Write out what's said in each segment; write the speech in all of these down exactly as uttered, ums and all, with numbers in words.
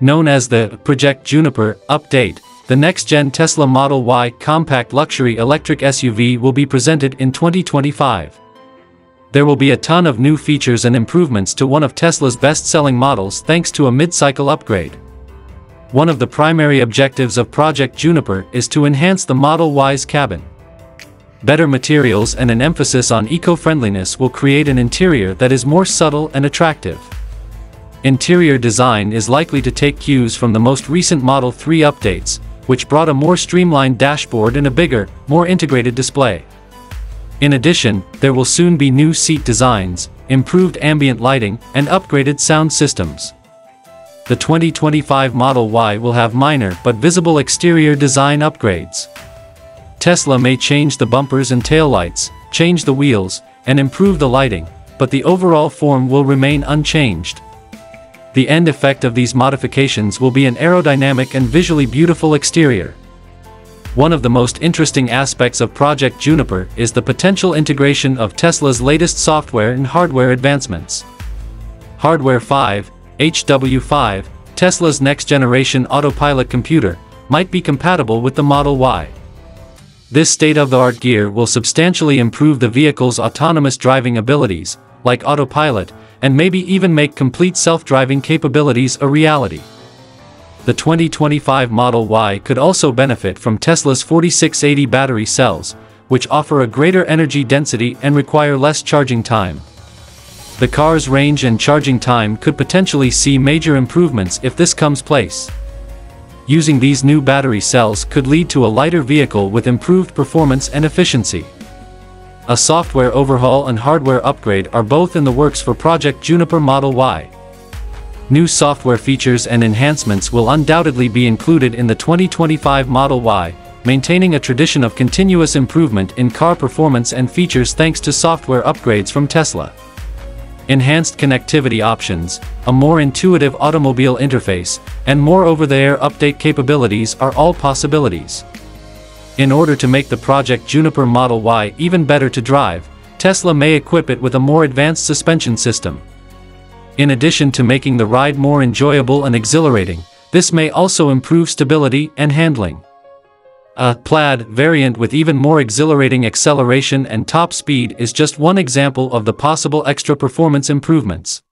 Known as the Project Juniper update, the next-gen Tesla Model Y compact luxury electric S U V will be presented in twenty twenty-five. There will be a ton of new features and improvements to one of Tesla's best-selling models thanks to a mid-cycle upgrade. One of the primary objectives of Project Juniper is to enhance the Model Y's cabin. Better materials and an emphasis on eco-friendliness will create an interior that is more subtle and attractive. Interior design is likely to take cues from the most recent Model three updates, which brought a more streamlined dashboard and a bigger, more integrated display. In addition, there will soon be new seat designs, improved ambient lighting, and upgraded sound systems. The twenty twenty-five Model Y will have minor but visible exterior design upgrades. Tesla may change the bumpers and taillights, change the wheels, and improve the lighting, but the overall form will remain unchanged. The end effect of these modifications will be an aerodynamic and visually beautiful exterior. One of the most interesting aspects of Project Juniper is the potential integration of Tesla's latest software and hardware advancements. Hardware five, H W five, Tesla's next-generation Autopilot computer, might be compatible with the Model Y. This state-of-the-art gear will substantially improve the vehicle's autonomous driving abilities, like Autopilot, and maybe even make complete self-driving capabilities a reality. The twenty twenty-five Model Y could also benefit from Tesla's forty-six eighty battery cells, which offer a greater energy density and require less charging time. The car's range and charging time could potentially see major improvements if this comes place. Using these new battery cells could lead to a lighter vehicle with improved performance and efficiency. A software overhaul and hardware upgrade are both in the works for Project Juniper Model Y. New software features and enhancements will undoubtedly be included in the twenty twenty-five Model Y, maintaining a tradition of continuous improvement in car performance and features thanks to software upgrades from Tesla. Enhanced connectivity options, a more intuitive automobile interface, and more over-the-air update capabilities are all possibilities. In order to make the Project Juniper Model Y even better to drive, Tesla may equip it with a more advanced suspension system. In addition to making the ride more enjoyable and exhilarating, this may also improve stability and handling. A plaid variant with even more exhilarating acceleration and top speed is just one example of the possible extra performance improvements.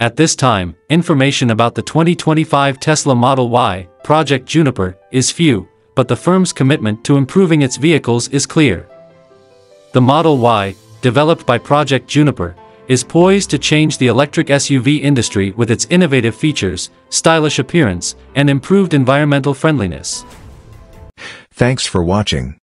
At this time, information about the twenty twenty-five Tesla Model Y, Project Juniper, is few, but the firm's commitment to improving its vehicles is clear. The Model Y, developed by Project Juniper, is poised to change the electric S U V industry with its innovative features, stylish appearance, and improved environmental friendliness. Thanks for watching.